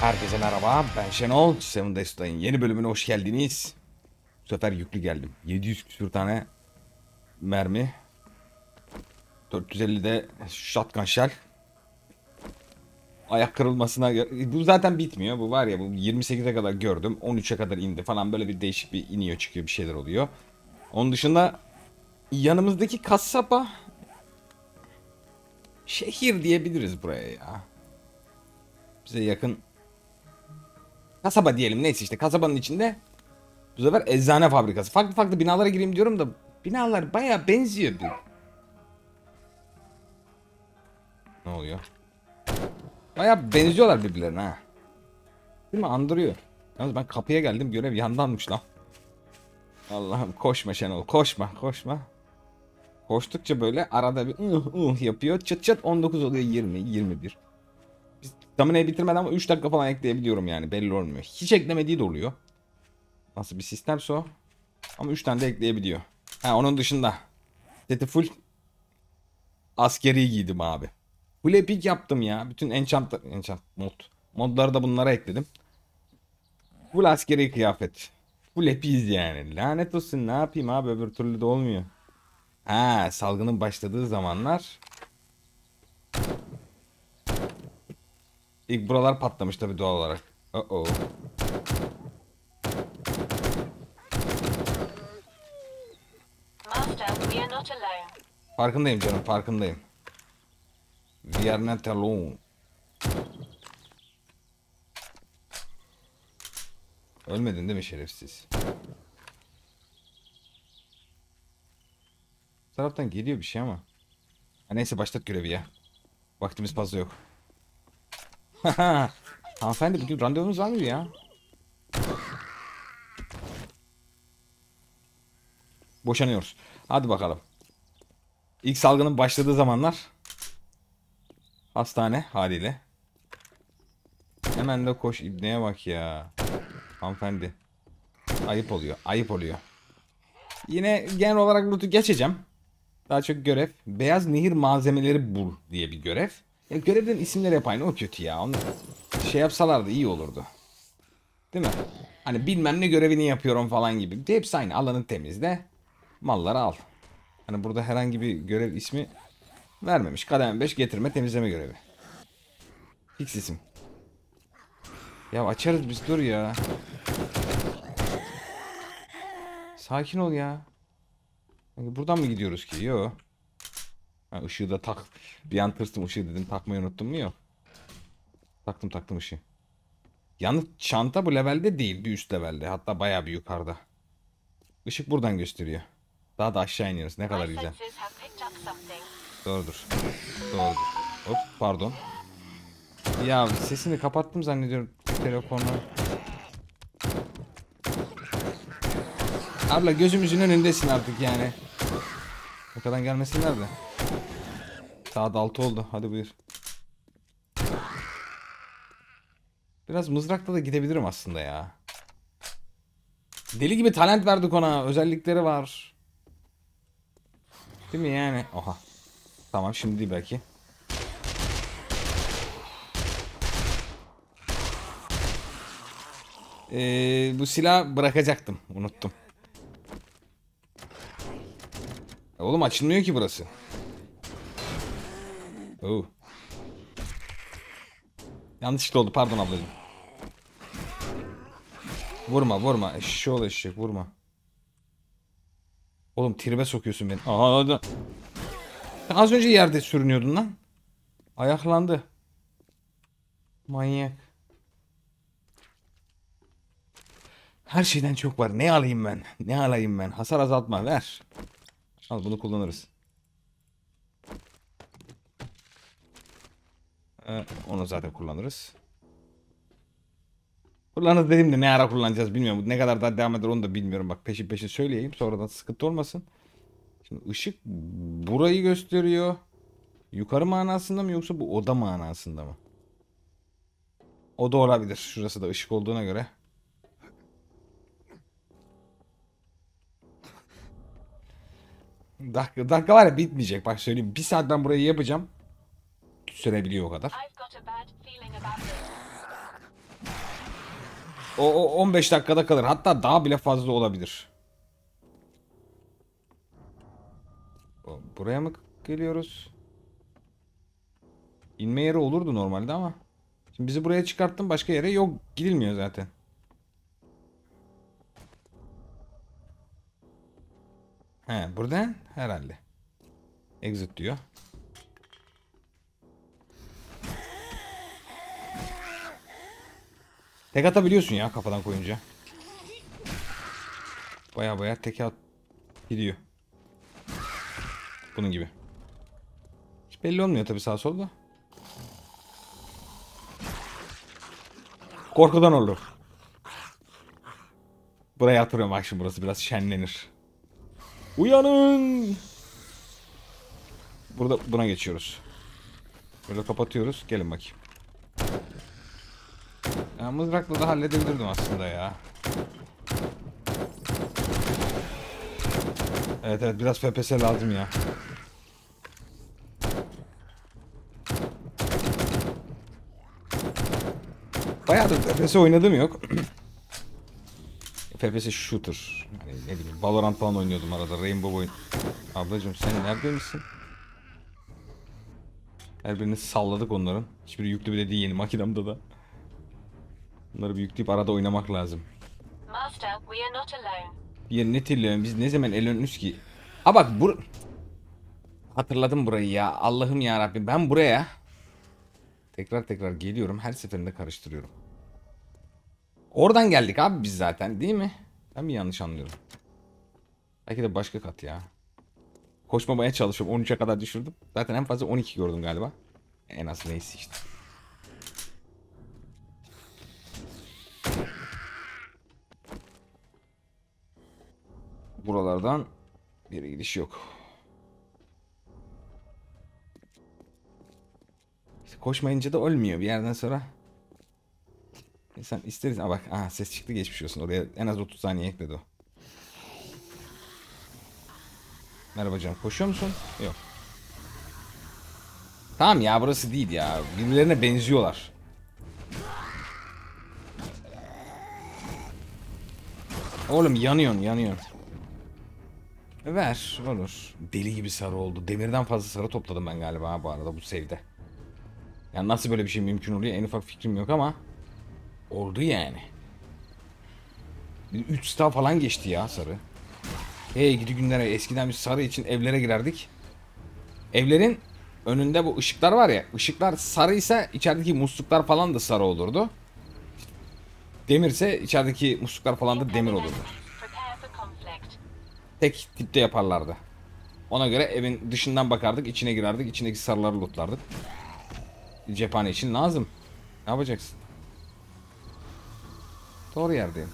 Herkese merhaba, ben Şenol. 7 Days to Die'nin yeni bölümüne hoş geldiniz. Bu sefer yüklü geldim. 700 küsür tane mermi. 450 de shotgun shell. Ayak kırılmasına göre... Bu zaten bitmiyor. Bu var ya, bu 28'e kadar gördüm. 13'e kadar indi falan. Böyle bir değişik bir iniyor çıkıyor bir şeyler oluyor. Onun dışında yanımızdaki kasaba... Şehir diyebiliriz buraya ya. Bize yakın... Kasaba diyelim, neyse işte kasabanın içinde bu sefer eczane fabrikası. Farklı farklı binalara gireyim diyorum da binalar bayağı benziyor. Ne oluyor? Bayağı benziyorlar birbirlerine ha. Değil mi? Andırıyor. Yalnız ben kapıya geldim, görev yandanmış lan. Allah'ım koşma Şenol, koşma koşma. Koştukça böyle arada bir yapıyor, çıt çıt 19 oluyor, 20 21. Stamina'yı bitirmeden ama 3 dakika falan ekleyebiliyorum yani, belli olmuyor. Hiç eklemediği de oluyor. Nasıl bir sistemse o. Ama 3 tane de ekleyebiliyor. Ha, onun dışında seti full askeri giydim abi. Full epic yaptım ya. Bütün enchant modları da bunlara ekledim. Full askeri kıyafet. Full epic yani. Lanet olsun, ne yapayım abi, öbür türlü de olmuyor. Ha, salgının başladığı zamanlar İlk buralar patlamış tabi doğal olarak. Farkındayım canım, farkındayım. We are not alone. Ölmedin değil mi şerefsiz? Bu taraftan geliyor bir şey ama. Ha, neyse başlat görevi ya. Vaktimiz fazla yok. Hanımefendi bugün randevumuz var mı ya? Boşanıyoruz. Hadi bakalım. İlk salgının başladığı zamanlar hastane haliyle. Hemen de koş, ibneye bak ya. Hanımefendi. Ayıp oluyor, ayıp oluyor. Yine genel olarak loot'u geçeceğim. Daha çok görev. Beyaz nehir malzemeleri bul diye bir görev. Ya görevlerin isimleri hep aynı, o kötü ya. Onu şey yapsalardı iyi olurdu. Değil mi? Hani bilmem ne görevini yapıyorum falan gibi. Hepsi aynı. Alanı temizle, malları al. Hani burada herhangi bir görev ismi vermemiş. Kademe 5 getirme temizleme görevi. Fix isim. Ya açarız biz, dur ya. Sakin ol ya. Buradan mı gidiyoruz ki? Yo. Ha, ışığı da tak. Bir an tırstım, ışığı dedim takmayı unuttum mu, yok. Taktım ışığı. Yalnız çanta bu levelde değil, bir üst levelde, hatta bayağı bir yukarıda. Işık buradan gösteriyor. Daha da aşağı iniyoruz, ne kadar güzel. Doğrudur. Doğrudur. Hop pardon. Ya sesini kapattım zannediyorum telefonu. Abla gözümüzün önündesin artık yani. Arkadan gelmesinler de. Saat 6 oldu. Hadi buyur. Biraz mızrakla da gidebilirim aslında ya. Deli gibi talent verdik ona. Özellikleri var. Değil mi yani? Oha. Tamam şimdi belki. Bu silahı bırakacaktım. Unuttum. Oğlum açılmıyor ki burası. Oo. Yanlışlıkla oldu, pardon ablacığım. Vurma vurma eşşoğlu eşek, vurma. Oğlum tribe sokuyorsun beni. Aha, az önce yerde sürünüyordun lan. Ayaklandı. Manyak. Her şeyden çok var, ne alayım ben? Ne alayım ben? Hasar azaltma ver. Al bunu kullanırız. Onu zaten kullanırız. Kullanırız dedim de ne ara kullanacağız bilmiyorum. Ne kadar daha devam eder onu da bilmiyorum. Bak peşin söyleyeyim sonradan sıkıntı olmasın. Şimdi ışık burayı gösteriyor. Yukarı manasında mı yoksa bu oda manasında mı? Oda olabilir. Şurası da ışık olduğuna göre. Dakika var ya bitmeyecek. Bak söyleyeyim. Bir saat ben burayı yapacağım. Sürebiliyor o kadar. O 15 dakikada kalır. Hatta daha bile fazla olabilir. Buraya mı geliyoruz? İnme yeri olurdu normalde ama. Şimdi bizi buraya çıkarttım. Başka yere yok. Gidilmiyor zaten. He, buradan herhalde. Exit diyor. Tek atabiliyorsun ya kafadan koyunca. Baya baya tek at gidiyor. Bunun gibi. Hiç belli olmuyor tabii sağ solda. Korkudan olur. Buraya atırıyorum bak şimdi, burası biraz şenlenir. Uyanın. Burada buna geçiyoruz. Böyle kapatıyoruz. Gelin bakayım. Ya mızrakla da halledebilirdim aslında ya. Evet evet, biraz FPS lazım ya. Bayağı da FPS oynadım yok. FPS shooter. Hani ne bileyim, Valorant falan oynuyordum arada. Rainbow oyun. Ablacığım sen neredeymişsin? Her birini salladık onların. Hiçbiri yüklü bile değil yeni makinamda da. Bunları bir yükleyip arada oynamak lazım. Master, we are not alone. Ya ne tilliyom, biz ne zaman elönünüz ki? Ha bak bur... Hatırladım burayı ya. Allah'ım ya Rabbim, ben buraya tekrar geliyorum. Her seferinde karıştırıyorum. Oradan geldik abi biz zaten, değil mi? Ben mi yanlış anlıyorum? Belki de başka kat ya. Koşmamaya çalışıyorum. 13'e kadar düşürdüm. Zaten en fazla 12 gördüm galiba. En az neyse işte. Buralardan bir gidiş yok. İşte koşmayınca da ölmüyor bir yerden sonra. İnsan isteriz. Aa bak, aha, ses çıktı, geçmiş olsun. Oraya en az 30 saniye ekledi o. Merhaba canım, koşuyor musun? Yok. Tamam ya, burası değil ya. Birbirlerine benziyorlar. Oğlum yanıyorsun. Ver, olur. Deli gibi sarı oldu. Demirden fazla sarı topladım ben galiba ha, bu arada bu save'de. Yani nasıl böyle bir şey mümkün oluyor en ufak fikrim yok ama oldu yani. 3 star falan geçti ya sarı. Hey gidi günlere, eskiden biz sarı için evlere girerdik. Evlerin önünde bu ışıklar var ya, ışıklar sarıysa içerideki musluklar falan da sarı olurdu. Demirse içerideki musluklar falan da demir olurdu. Tek tipte yaparlardı. Ona göre evin dışından bakardık, içine girerdik, içindeki sarıları lootlardık. Cephane için lazım. Ne yapacaksın? Doğru yerdeyim.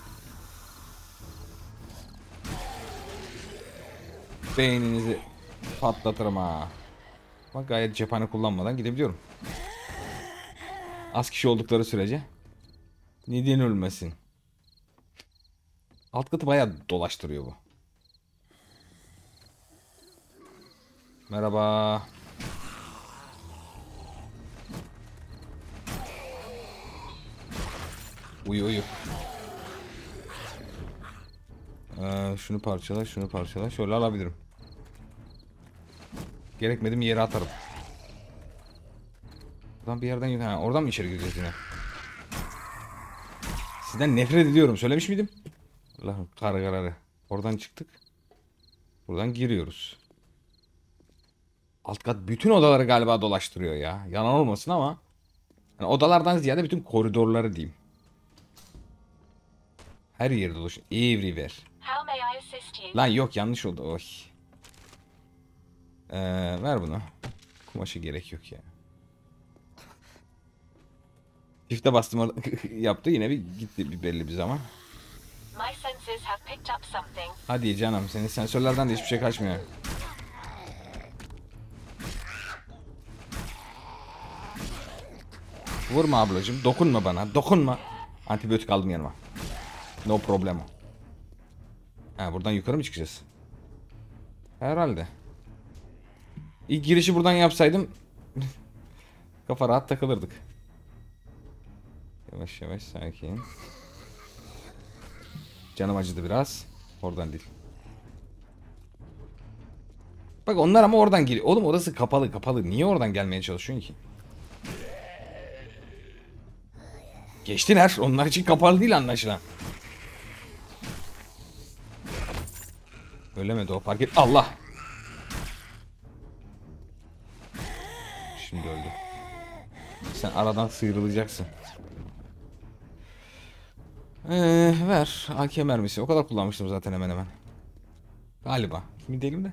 Beyninizi patlatırım ha. Bak gayet cephane kullanmadan gidebiliyorum. Az kişi oldukları sürece. Neden ölmesin? Alt katı bayağı dolaştırıyor bu. Merhaba. Uyu. Şunu parçala. Şöyle alabilirim. Gerekmediğim yere atarım. Buradan bir yerden ha, oradan mı içeri gireceğiz yine? Sizden nefret ediyorum. Söylemiş miydim? Allah'ım kararı. Oradan çıktık. Buradan giriyoruz. Alt kat bütün odaları galiba dolaştırıyor ya. Yalan olmasın ama. Yani odalardan ziyade bütün koridorları diyeyim. Her yerde dolaşıyor. Everywhere. Lan yok, yanlış oldu. Oy. Ver bunu. Kumaşı gerek yok ya. Çifte bastım yaptı yine, bir gitti bir belli bir zaman. Hadi canım, senin sensörlerden de hiçbir şey kaçmıyor. Vurma ablacığım, dokunma bana, dokunma. Antibiyotik aldım yanıma. No problem. Ha, buradan yukarı mı çıkacağız? Herhalde. İlk girişi buradan yapsaydım kafa rahat takılırdık. Yavaş yavaş sakin. Canım acıdı biraz. Oradan değil. Bak onlar ama oradan giriyor. Oğlum orası kapalı kapalı. Niye oradan gelmeye çalışıyorsun ki? Geçtiler. Onlar için kapalı değil anlaşılan. Ölemedi o fark et. Allah! Şimdi öldü. Sen aradan sıyrılacaksın. Ver. AK mermisi. O kadar kullanmıştım zaten hemen hemen. Galiba. Kimi değilim de.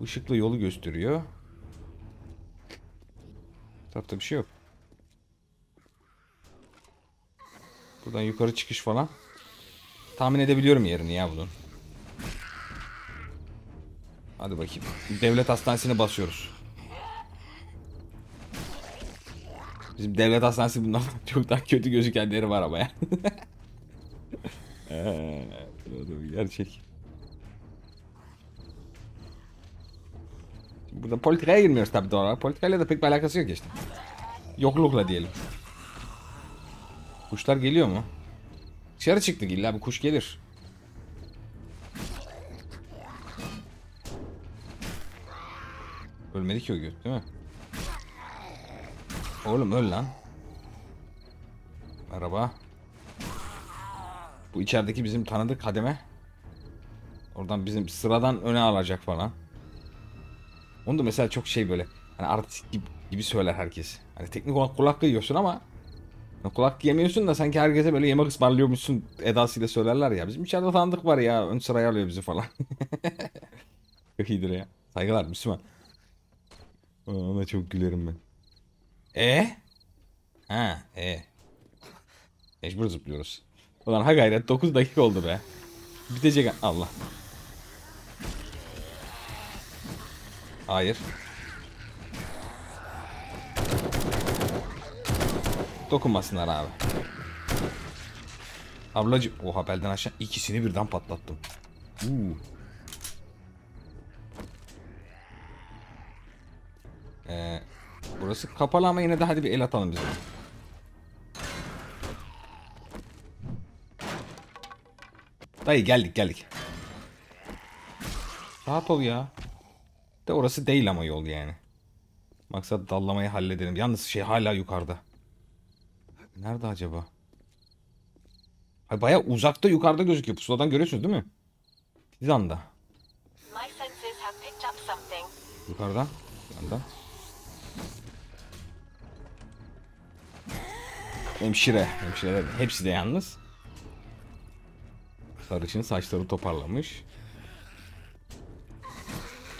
Işıklı yolu gösteriyor. Tarafta bir şey yok. Buradan yukarı çıkış falan. Tahmin edebiliyorum yerini ya bunun. Hadi bakayım. Devlet Hastanesi'ne basıyoruz. Bizim Devlet Hastanesi bundan çok daha kötü gözükenleri var ama ya. Gerçek. Burada politikaya girmiyoruz tabii doğal olarak. Politikayla da pek bir alakası yok işte. Yoklukla diyelim. Kuşlar geliyor mu? Dışarı çıktık illa bir kuş gelir. Ölmedi ki o göt değil mi? Oğlum öl lan. Araba. Bu içerideki bizim tanıdık hademe. Oradan bizim sıradan öne alacak falan. Onu da mesela çok şey böyle hani artistik gibi söyler herkes. Hani teknik olarak kulak kıyıyorsun ama kulak yemiyorsun da sanki herkese böyle yemek ısmarlıyormuşsun edasıyla söylerler ya. Bizim içeride tanıdık var ya, ön sıraya alıyor bizi falan. Çok iyidir ya. Saygılar Müslüman. Ona çok gülerim ben. Mecbur zıplıyoruz. Ulan ha gayret 9 dakika oldu be. Bitecek Allah. Hayır. Dokunmasınlar abi. Ablacım. Oha belden aşağı ikisini birden patlattım. Burası kapalı ama yine de hadi bir el atalım bize. Dayı geldik. Rahat ol ya. De orası değil ama yol yani. Maksat dallamayı halledelim. Yalnız şey hala yukarıda. Nerede acaba? Ay bayağı uzakta yukarıda gözüküyor. Pusuladan görüyorsunuz değil mi? Bir anda. Yukarıdan. Yandan. Hemşire. Hemşireler. Hepsi de yalnız. Sarışın saçları toparlamış.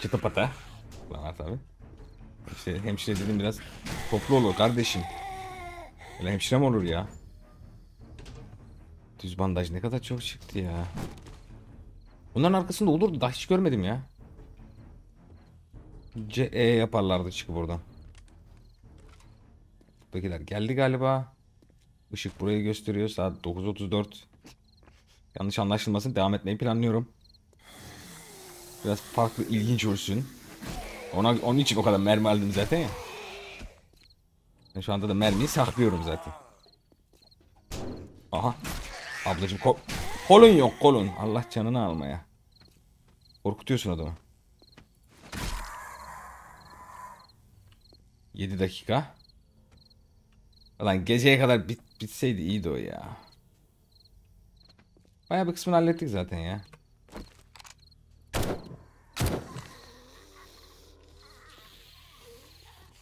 Çıtı pata. Bunlar tabi. İşte hemşire dedim biraz toplu olur kardeşim. Öyle hemşire mi olur ya? Düz bandaj ne kadar çok çıktı ya. Bunların arkasında olurdu da hiç görmedim ya. CE yaparlardı çıkıp buradan. Buradakiler geldi galiba. Işık burayı gösteriyor. Saat 9:34. Yanlış anlaşılmasın. Devam etmeyi planlıyorum. Biraz farklı ilginç olsun. Onun için o kadar mermi aldım zaten ya. Ben şu anda da mermiyi saklıyorum zaten. Aha. Ablacım kolun yok kolun. Allah canını almaya. Korkutuyorsun adamı. 7 dakika. Ulan geceye kadar bitseydi iyiydi o ya. Bayağı bir kısmını hallettik zaten ya.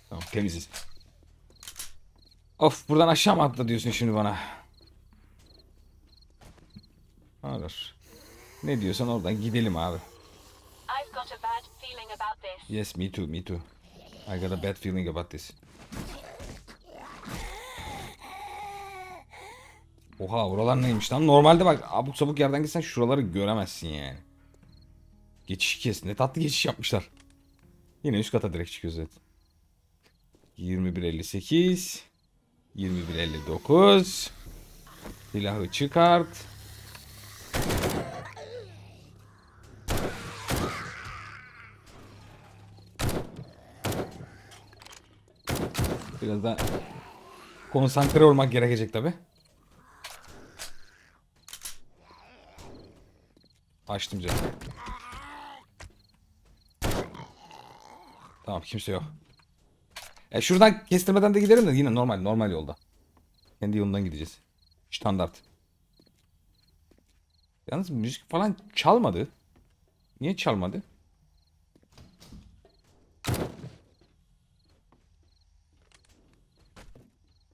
Tamam temiziz. Of buradan aşağı mı atla diyorsun şimdi bana? Olur. Ne diyorsan oradan gidelim abi. Yes me too me too. I got a bad feeling about this. Oha oralar neymiş lan? Normalde bak abuk sabuk yerden gitsen şuraları göremezsin yani. Geçiş kesin. Ne tatlı geçiş yapmışlar. Yine üst kata direkt çıkıyoruz zaten. 21.58 21.59 silahı çıkart. Biraz da konsantre olmak gerekecek tabi. Açtım canım. Tamam, kimse yok. Şuradan kestirmeden de giderim de yine normal yolda. Kendi yolundan gideceğiz. Standart. Yalnız müzik falan çalmadı. Niye çalmadı?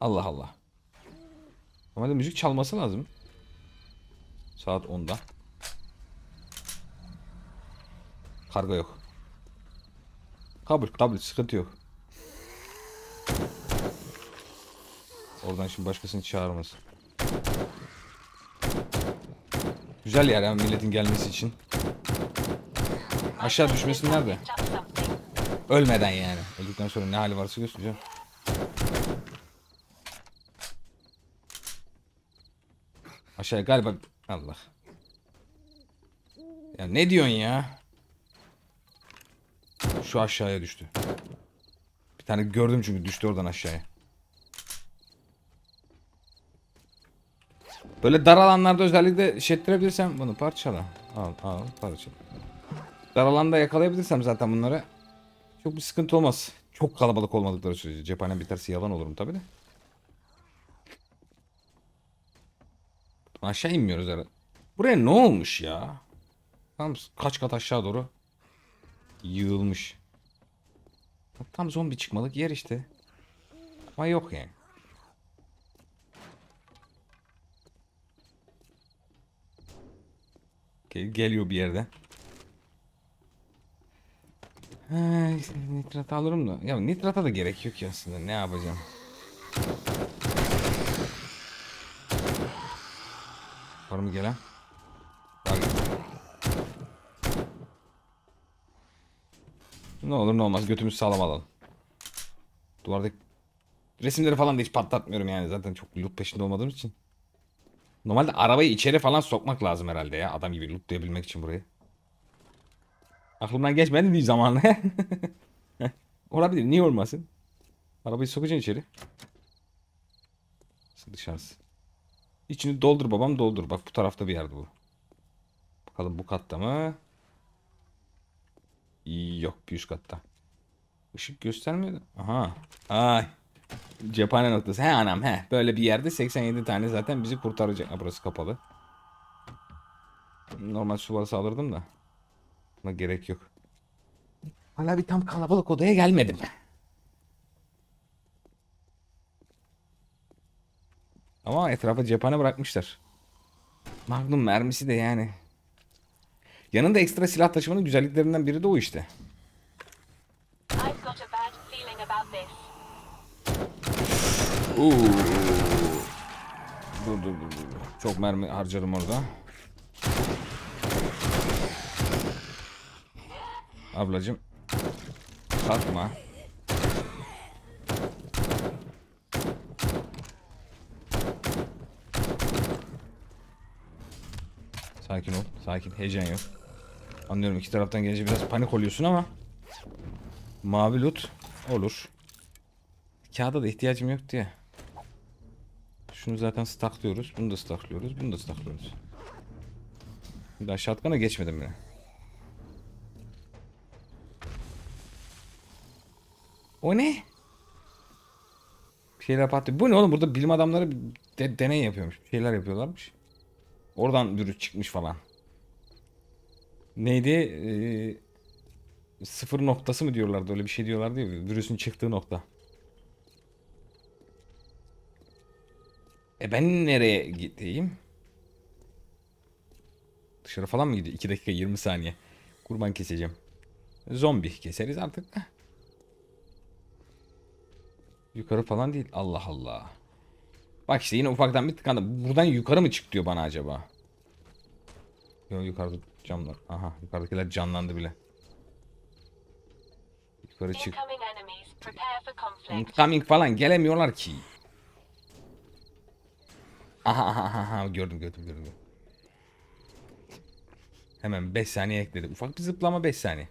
Allah Allah. Normalde müzik çalması lazım. Saat 10'da. Karga yok. Kabul, sıkıntı yok. Oradan şimdi başkasını çağırmasın. Güzel yer yani milletin gelmesi için. Aşağı düşmesin nerede? Ölmeden yani. Öldükten sonra ne hali varsa göstereceğim. Aşağıya galiba... Allah. Ya ne diyorsun ya? Şu aşağıya düştü. Bir tane gördüm çünkü düştü oradan aşağıya. Böyle dar alanlarda özellikle şey ettirebilirsem bunu parçala. Al parçala. Dar alanda yakalayabilirsem zaten bunları çok bir sıkıntı olmaz. Çok kalabalık olmadıkları sürece. Cephanem biterse yalan olurum tabi de. Aşağı inmiyoruz herhalde. Buraya ne olmuş ya? Tam kaç kat aşağı doğru yığılmış. Tam zombi çıkmalık yer işte. Ama yok yani. Geliyor bir yerde. Nitrat alırım da. Ya nitrata da gerek yok ya aslında. Ne yapacağım? Var mı gelen? Ne olur ne olmaz götümüzü sağlam alalım. Duvardaki resimleri falan da hiç patlatmıyorum yani. Zaten çok loot peşinde olmadığım için. Normalde arabayı içeri falan sokmak lazım herhalde ya. Adam gibi lootlayabilmek için burayı. Aklımdan geçmedi değil zamanla. Olabilir, niye olmasın? Arabayı sokacaksın içeri. Dışarısı. İçini doldur babam, doldur. Bak bu tarafta bir yerde bu. Bakalım bu katta mı? Yok, bir üst katta. Işık göstermiyordu. Aha. Ay. Cephane noktası. He anam he. Böyle bir yerde 87 tane zaten bizi kurtaracak. Ha, burası kapalı. Normal su varsa alırdım da. Buna gerek yok. Hala bir tam kalabalık odaya gelmedim. Ama etrafa cephane bırakmışlar. Magnum mermisi de yani. Yanında ekstra silah taşımanın güzelliklerinden biri de o işte. Dur. Çok mermi harcarım orada. Ablacım. Kalkma. Sakin ol. Sakin. Heyecan yok. Anlıyorum iki taraftan gelince biraz panik oluyorsun ama. Mavi loot olur. Kağıda da ihtiyacım yok diye. Şunu zaten staklıyoruz. Bunu da staklıyoruz. Bunu da staklıyoruz. Bir daha shotgun'a geçmedim bile. O ne? Bir şeyler patlıyor. Bu ne oğlum? Burada bilim adamları deney yapıyormuş. Bir şeyler yapıyorlarmış. Oradan virüs çıkmış falan. Neydi? Sıfır noktası mı diyorlardı? Öyle bir şey diyorlardı ya. Virüsün çıktığı nokta. Ben nereye gideyim? Dışarı falan mı gidiyor? 2 dakika 20 saniye. Kurban keseceğim. Zombi keseriz artık. Yukarı falan değil. Allah Allah. Bak işte yine ufaktan bir tıkandım. Buradan yukarı mı çık diyor bana acaba? Yok yukarıda camlar. Aha yukarıdakiler canlandı bile. Yukarı çık. Incoming falan gelemiyorlar ki. Aha gördüm. Hemen 5 saniye ekledi. Ufak bir zıplama 5 saniye.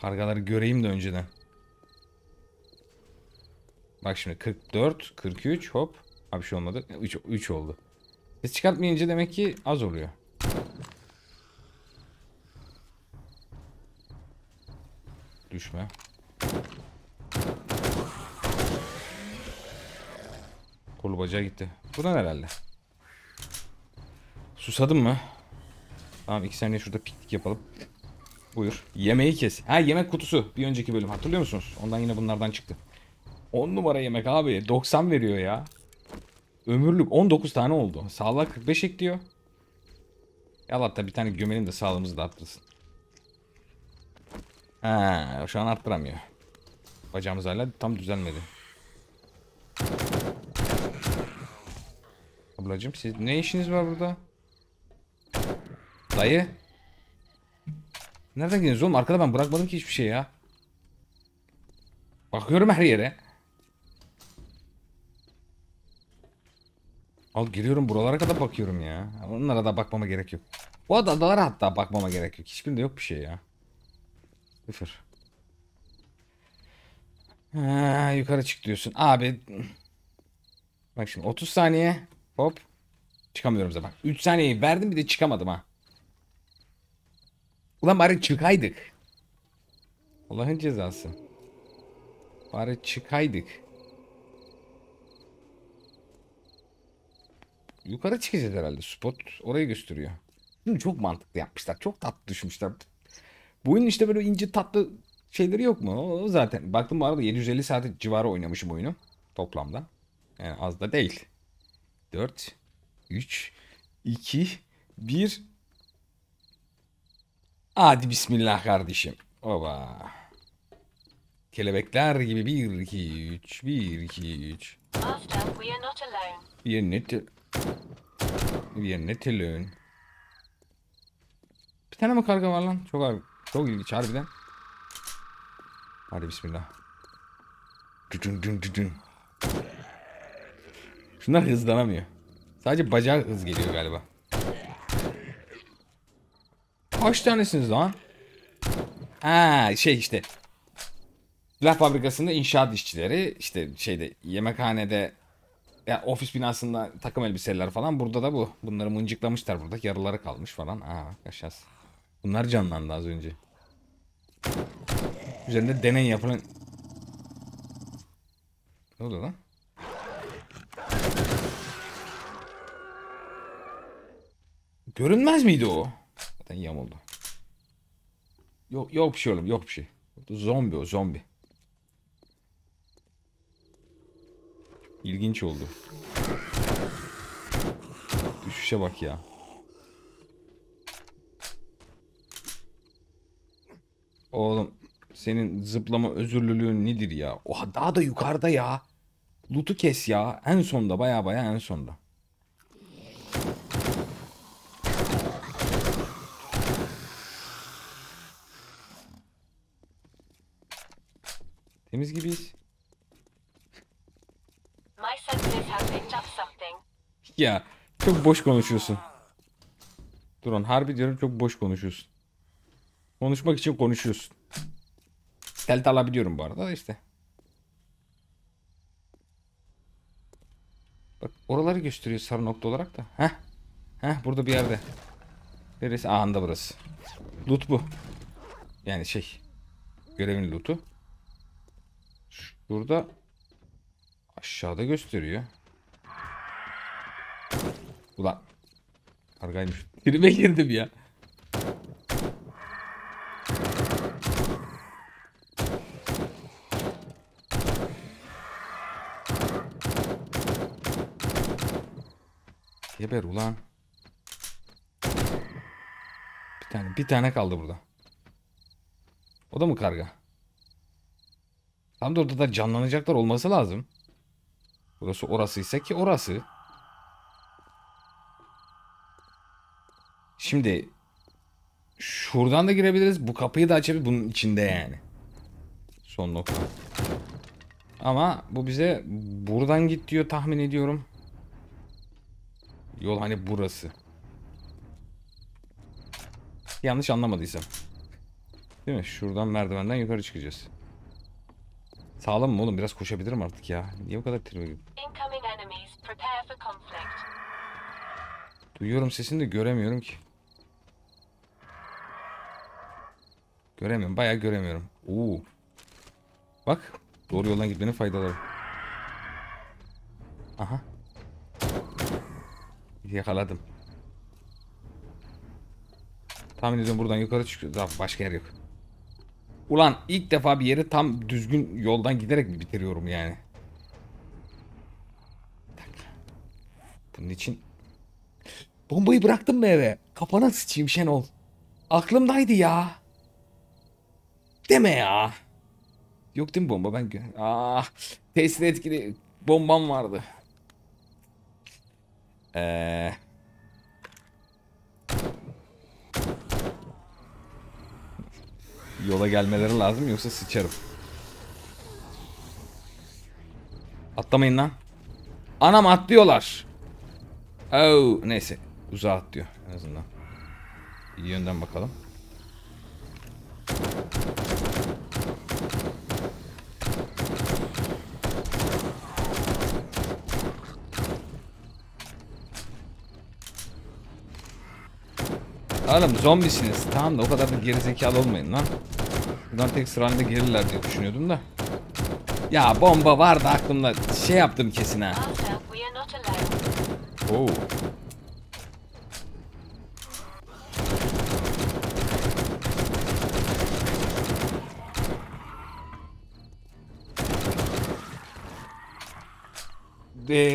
Kargaları göreyim de önceden. Bak şimdi 44, 43 hop. Abi bir şey olmadı. 3 oldu. Ses çıkartmayınca demek ki az oluyor. Düşme. Kolu bacağı gitti. Buradan herhalde. Susadın mı? Tamam, 2 saniye şurada piknik yapalım. Buyur. Yemeği kes. Ha, yemek kutusu. Bir önceki bölüm hatırlıyor musunuz? Ondan yine bunlardan çıktı. 10 numara yemek abi. 90 veriyor ya. Ömürlük 19 tane oldu. Sağlığa 45 ekliyor. Allah da bir tane gömelim de sağlığımızı da arttırsın. Ha, şu an arttıramıyor. Bacağımız hala tam düzelmedi. Ablacığım, siz ne işiniz var burada? Dayı. Nereden gidiyorsunuz oğlum? Arkada ben bırakmadım ki hiçbir şey ya. Bakıyorum her yere. Al, geliyorum buralara kadar bakıyorum ya. Onlara da bakmama gerek yok. Bu adalara hatta bakmama gerek yok. Hiçbirinde yok bir şey ya. Sıfır. Ha, yukarı çık diyorsun. Abi. Bak şimdi 30 saniye. Hop. Çıkamıyorum zaten. 3 saniyeyi verdim, bir de çıkamadım ha. Ulan bari çıkaydık. Allah'ın cezası. Bari çıkaydık. Yukarı çıkacağız herhalde. Spot orayı gösteriyor. Şimdi çok mantıklı yapmışlar. Çok tatlı düşmüşler. Bu oyunun işte böyle ince tatlı şeyleri yok mu? O zaten. Baktım bu arada 750 saat civarı oynamışım oyunu. Toplamda. Yani az da değil. 4, 3, 2, 1. Hadi bismillah kardeşim. Oba. Kelebekler gibi 1, 2, 3, 1, 2, 3. We are not alone. Bir tane mi karga var lan? Çok ilginç harbiden. Hadi bismillah. Şunlar hızlanamıyor. Sadece bacağı hız geliyor galiba. Kaç tanesiniz lan? Haa, şey işte. Silah fabrikasında inşaat işçileri, işte şeyde, yemekhanede, ya ofis binasında takım elbiseler falan. Burada da bu. Bunları mıncıklamışlar burada. Yarıları kalmış falan. Aa, yaşas. Bunlar canlandı az önce. Üzerinde deney yapılan... Ne oldu lan? Görünmez miydi o? Zaten yamuldu. Yok bir şey oğlum, yok bir şey. Zombi o, zombi. İlginç oldu. Düşüşe bak ya. Oğlum senin zıplama özürlülüğün nedir ya? Oha, daha da yukarıda ya. Loot'u kes ya. En sonda, baya en sonda. Temiz gibiyiz. Ya çok boş konuşuyorsun. Duran, harbi diyorum, çok boş konuşuyorsun. Konuşmak için konuşuyorsun. Telt alabiliyorum bu arada işte. Bak oraları gösteriyor sarı nokta olarak da. Heh burada bir yerde. Neresi? Ahanda burası. Loot bu. Yani şey, görevin loot'u. Burada aşağıda gösteriyor. Ulan kargaymış. Birime girdim ya. Geber ulan. Bir tane kaldı burada. O da mı karga? Tam da orada da canlanacaklar olması lazım. Burası orasıysa ki orası. Şimdi şuradan da girebiliriz. Bu kapıyı da açabiliriz. Bunun içinde yani. Son nokta. Ama bu bize buradan git diyor, tahmin ediyorum. Yol hani burası. Yanlış anlamadıysam. Değil mi? Şuradan merdivenden yukarı çıkacağız. Sağlam mı oğlum? Biraz koşabilirim artık ya. Niye bu kadar tribe girdim? Duyuyorum sesini de göremiyorum ki. Göremiyorum. Bayağı göremiyorum. Oo. Bak. Doğru yoldan gitmenin faydaları. Aha. Yakaladım. Tahmin ediyorum buradan yukarı çıkıyor. Daha başka yer yok. Ulan ilk defa bir yeri tam düzgün yoldan giderek bitiriyorum yani. Bunun için bombayı bıraktım mı eve? Kafana sıçayım Şenol. Aklımdaydı ya. Deme ya. Yok değil mi bomba? Ben tesisle etkili bombam vardı. Yola gelmeleri lazım yoksa sıçarım. Atlamayın lan. Anam atlıyorlar. Oh, neyse uzağa atlıyor en azından. İyi yönden bakalım. Oğlum zombisiniz. Tamam da o kadar da gerizekalı olmayın lan. Buradan tek sırayla gelirler diye düşünüyordum da. Ya bomba vardı aklımda. Şey yaptım kesin ha. Oo.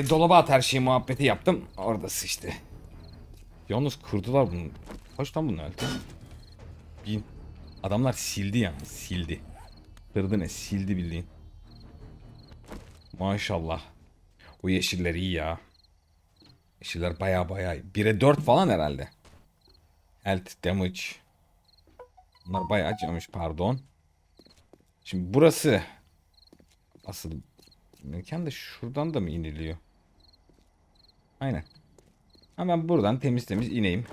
Dolaba at her şeyi muhabbeti yaptım. Oradası işte. Yalnız kurdular bunu. Kaç lan bunlar? 1000. Adamlar sildi yani. Sildi. Kırdı ne? Sildi bildiğin. Maşallah. O yeşiller iyi ya. Yeşiller baya 1'e 4 falan herhalde. Health damage. Bunlar baya camış pardon. Şimdi burası. Asıl mekan da şuradan da mı iniliyor? Aynen. Hemen buradan temiz temiz ineyim.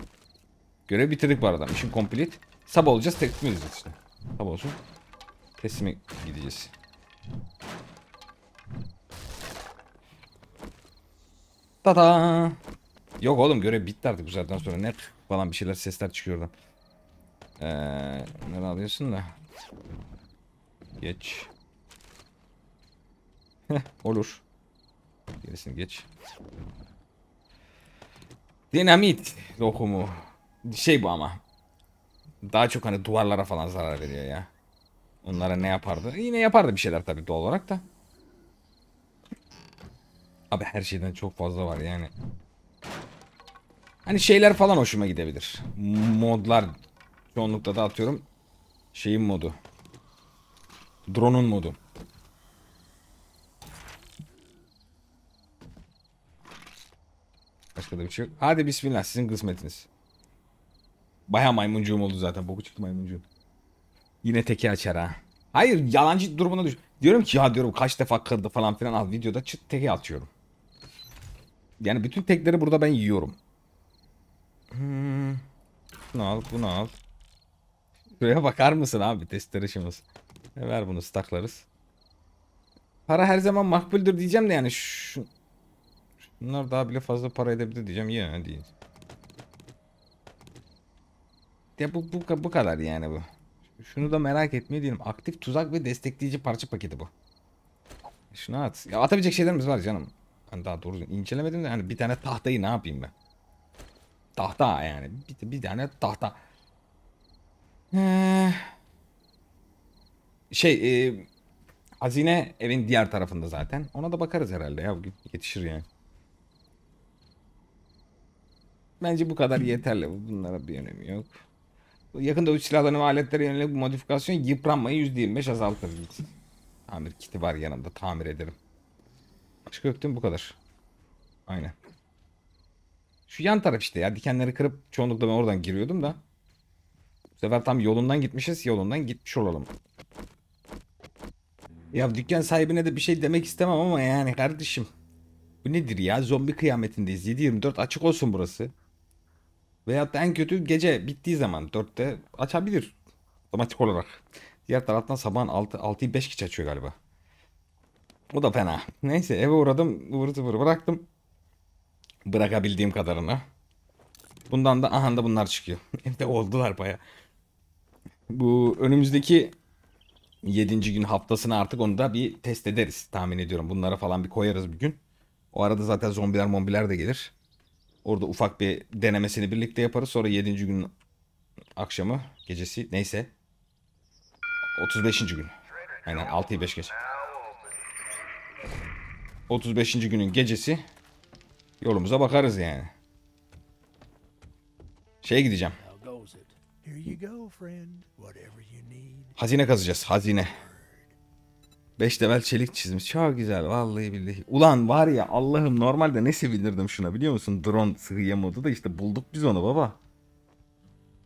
Görev bitirdik bu arada. İşim complete. Sabah olacağız. Teslim edeceğiz işte. Sabah olsun. Teslime gideceğiz. Tada. Yok oğlum görev bitti artık bu saatten sonra. Ne falan bir şeyler sesler çıkıyor oradan. Ne alıyorsun da? Geç. Olur. Gerisini geç. Dinamit dokumu. Şey bu ama. Daha çok hani duvarlara falan zarar veriyor ya. Onlara ne yapardı? Yine yapardı bir şeyler tabii doğal olarak da. Abi her şeyden çok fazla var yani. Hani şeyler falan hoşuma gidebilir. Modlar. Çoğunlukla da atıyorum. Şeyin modu. Drone'un modu. Başka da bir şey yok. Hadi bismillah sizin kısmetiniz. Baya maymuncuğum oldu zaten. Boku çıktı maymuncuğum. Yine teki açar ha. Hayır yalancı durumuna düş. Diyorum ki ya diyorum kaç defa kırdı falan filan. Al videoda çıt teki atıyorum. Yani bütün tekleri burada ben yiyorum. Bunu al bunu al. Şuraya bakar mısın abi testler işimiz. Ver bunu staklarız. Para her zaman makbuldür diyeceğim de yani şu. Bunlar daha bile fazla para edebilir diyeceğim. Yine değil. Ya bu kadar yani bu. Şunu da merak etmeyi diyelim. Aktif tuzak ve destekleyici parça paketi bu. Şunu at. Ya atabilecek şeylerimiz var canım. Hani daha doğrusu incelemedim de hani bir tane tahtayı ne yapayım ben? Tahta yani. Bir tane tahta. Hazine evin diğer tarafında zaten. Ona da bakarız herhalde ya. Bugün yetişir yani. Bence bu kadar yeterli. Bunlara bir önemi yok. Yakında uç silahlarına ve aletlere yönelik bu modifikasyon yıpranmayı %25 azaltır. Tamir kiti var yanımda. Tamir ederim. Başka yok değil mi? Bu kadar. Aynen. Şu yan taraf işte ya. Dikenleri kırıp çoğunlukla ben oradan giriyordum da. Bu sefer tam yolundan gitmişiz. Yolundan gitmiş olalım. Ya dükkan sahibine de bir şey demek istemem ama yani kardeşim. Bu nedir ya? Zombi kıyametindeyiz. 7/24 açık olsun burası. Veyahut da en kötü gece bittiği zaman 4'te açabilir. Otomatik olarak. Diğer taraftan sabahın 6'yı 5 geç açıyor galiba. O da fena. Neyse eve uğradım. Bıraktım. Bırakabildiğim kadarını. Bundan da aha da bunlar çıkıyor. Hem de oldular baya. Bu önümüzdeki 7. gün haftasına artık onu da bir test ederiz tahmin ediyorum. Bunlara falan bir koyarız bir gün. O arada zaten zombiler mombiler de gelir. Orada ufak bir denemesini birlikte yaparız. Sonra 7. gün akşamı, gecesi neyse. 35. gün. Aynen 6'yı 5 geç. 35. günün gecesi yolumuza bakarız yani. Şeye gideceğim. Hazine kazacağız. Hazine. 5 level çelik çizmiş. Çok güzel. Vallahi billahi. Ulan var ya Allah'ım, normalde ne sevinirdim şuna biliyor musun? Drone sıhhiye modu da işte bulduk biz onu baba.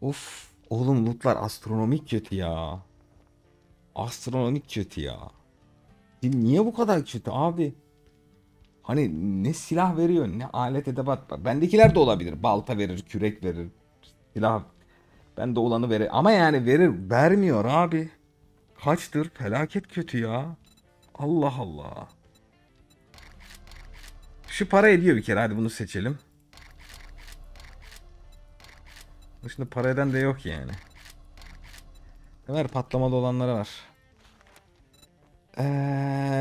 Of. Oğlum lootlar astronomik kötü ya. Astronomik kötü ya. Niye bu kadar kötü abi? Hani ne silah veriyor ne alet edebat var. Bendekiler de olabilir. Balta verir, kürek verir, silah. Ben de olanı verir. Ama yani verir, vermiyor abi. Kaçtır? Felaket kötü ya. Allah Allah. Şu para ediyor bir kere. Hadi bunu seçelim. Şimdi para eden de yok yani. Ver patlamalı olanlara var.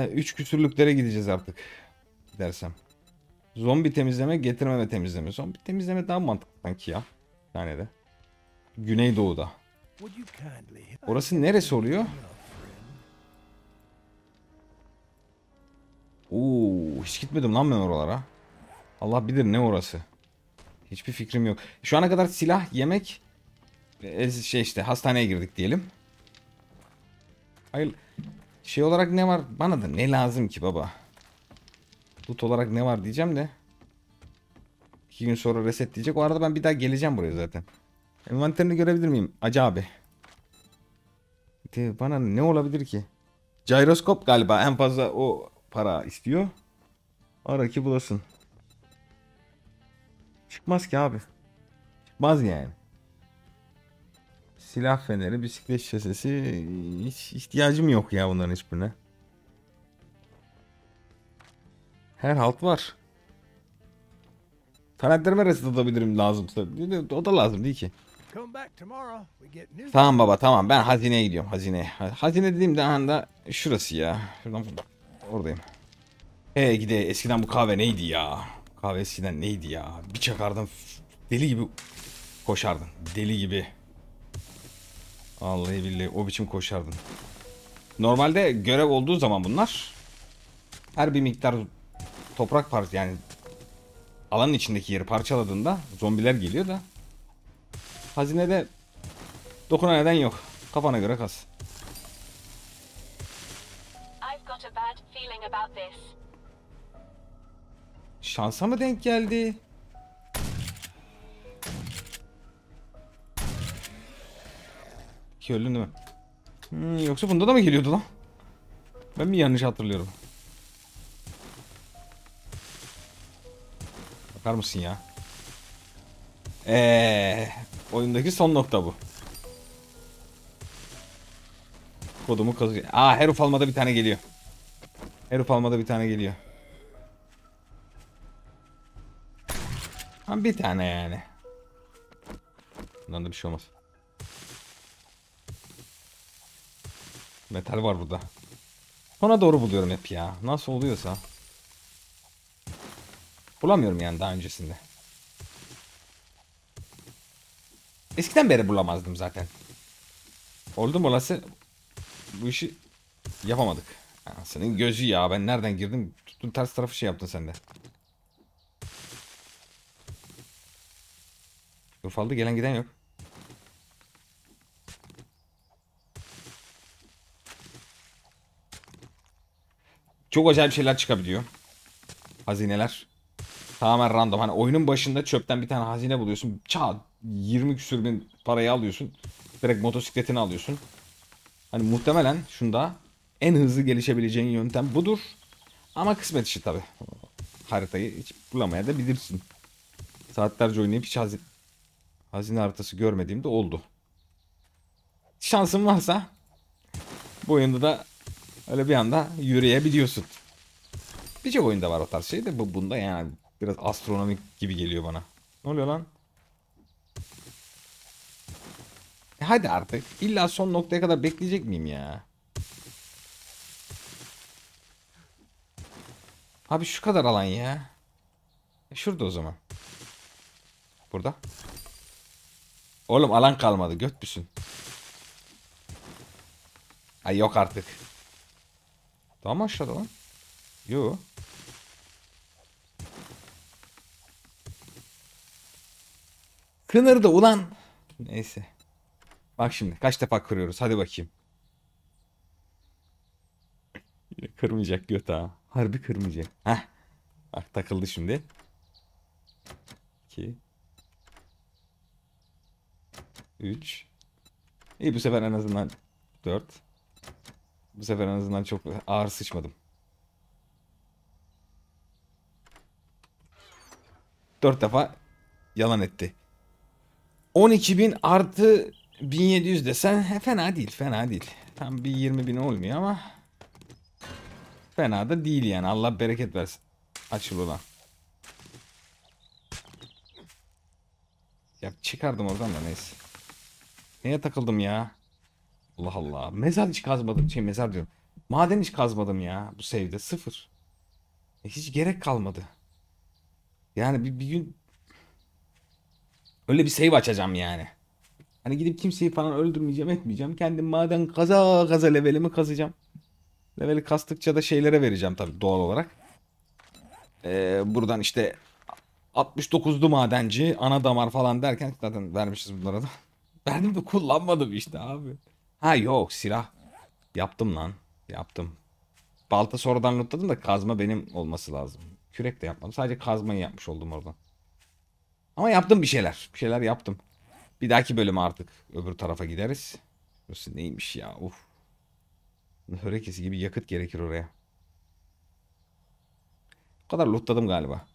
3 küsürlüklere gideceğiz artık. Gidersem. Zombi temizleme, getirme ve temizleme. Zombi temizleme daha mantıklı sanki ya. Yani de. Güneydoğu'da. Orası neresi oluyor? Oo, hiç gitmedim lan ben oralara. Allah bilir ne orası. Hiçbir fikrim yok. Şu ana kadar silah, yemek, şey işte hastaneye girdik diyelim. Hayır. Şey olarak ne var? Bana da ne lazım ki baba? Loot olarak ne var diyeceğim de. 2 gün sonra reset diyecek. O arada ben bir daha geleceğim buraya zaten. Envanterini görebilir miyim? Acı abi. De bana ne olabilir ki? Gyroskop galiba en fazla o para istiyor. Ara ki bulasın. Çıkmaz ki abi. Çıkmaz yani. Silah feneri, bisiklet şasesi, hiç ihtiyacım yok ya bunların hiçbirine. Her halt var. Karakterime reset atabilirim lazımsa. O da lazım değil ki. Tamam baba tamam, ben hazineye gidiyorum, hazineye. Hazine dediğim de anda şurası ya. Şuradan oradayım. Gide eskiden bu kahve neydi ya? Kahve eskiden neydi ya? Bir çakardım deli gibi koşardın. Deli gibi. Vallahi billahi o biçim koşardın. Normalde görev olduğu zaman bunlar her bir miktar toprak parçası yani alanın içindeki yeri parçaladığında zombiler geliyor da hazinede dokuna neden yok. Kafana göre kaz. Şansa mı denk geldi? İki öldün değil mi? Yoksa bunda da mı geliyordu lan? Ben mi yanlış hatırlıyorum? Bakar mısın ya? Oyundaki son nokta bu. Kodumu kazıyor. Aa, her ufalmada bir tane geliyor. Her ufalmada bir tane geliyor. Ama bir tane yani. Bundan da bir şey olmaz. Metal var burada. Sona doğru buluyorum hep ya. Nasıl oluyorsa. Bulamıyorum yani daha öncesinde. Eskiden beri bulamazdım zaten. Oldum olası bu işi yapamadık. Senin gözü ya, ben nereden girdim? Tuttun ters tarafı şey yaptın sen de. Ufaldı, gelen giden yok. Çok acayip şeyler çıkabiliyor. Hazineler. Tamamen random. Hani oyunun başında çöpten bir tane hazine buluyorsun. Çağ 20 küsür bin parayı alıyorsun. Direkt motosikletini alıyorsun. Hani muhtemelen şunda en hızlı gelişebileceğin yöntem budur. Ama kısmet işi tabi. Haritayı hiç bulamaya da bilirsin. Saatlerce oynayıp hiç hazine haritası görmediğimde oldu. Şansın varsa bu oyunda da öyle bir anda yürüyebiliyorsun. Birçok oyunda var o tarz şey de bu bunda yani biraz astronomik gibi geliyor bana. Ne oluyor lan? Hadi artık. İlla son noktaya kadar bekleyecek miyim ya? Abi şu kadar alan ya. Şurada o zaman. Burada. Oğlum alan kalmadı. Göt müsün? Ay yok artık. Daha mı aşağıda lan? Yoo. Kınırdı ulan. Neyse. Bak şimdi kaç defa kırıyoruz. Hadi bakayım. Kırmayacak göt ha. Harbi kırmayacak. Heh. Bak takıldı şimdi. 2 3 İyi bu sefer en azından 4. Bu sefer en azından çok ağır sıçmadım. 4 defa yalan etti. 12.000 artı 1700 desen fena değil, fena değil. Tam bir 20.000 olmuyor ama fena da değil yani. Allah bereket versin. Açıl ulan. Ya çıkardım oradan da neyse. Neye takıldım ya? Allah Allah. Mezar hiç kazmadım. Şey mezar diyorum. Maden hiç kazmadım ya. Bu save'de sıfır. Hiç gerek kalmadı. Yani bir gün öyle bir save açacağım yani. Hani gidip kimseyi falan öldürmeyeceğim, etmeyeceğim. Kendim maden kaza kaza levelimi kazacağım. Leveli kastıkça da şeylere vereceğim tabii doğal olarak. Buradan işte 69'lu madenci, ana damar falan derken zaten vermişiz bunlara da. Verdim de kullanmadım işte abi. Ha yok silah. Yaptım lan. Yaptım. Balta sonradan lootladım da kazma benim olması lazım. Kürek de yapmadım. Sadece kazmayı yapmış oldum oradan. Ama yaptım bir şeyler. Bir şeyler yaptım. Bir dahaki bölüm artık öbür tarafa gideriz. Burası neymiş ya? Of. Hörekesi gibi yakıt gerekir oraya. O kadar lootladım galiba.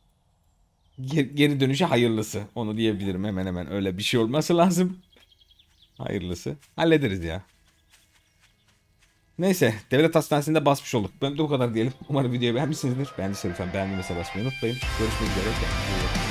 Geri dönüşe hayırlısı. Onu diyebilirim hemen hemen. Öyle bir şey olması lazım. Hayırlısı. Hallederiz ya. Neyse. Devlet Hastanesi'nde basmış olduk. Ben de o kadar diyelim. Umarım videoyu beğenmişsinizdir. Beğendiyseniz lütfen beğenmeyi basmayı unutmayın. Görüşmek üzere.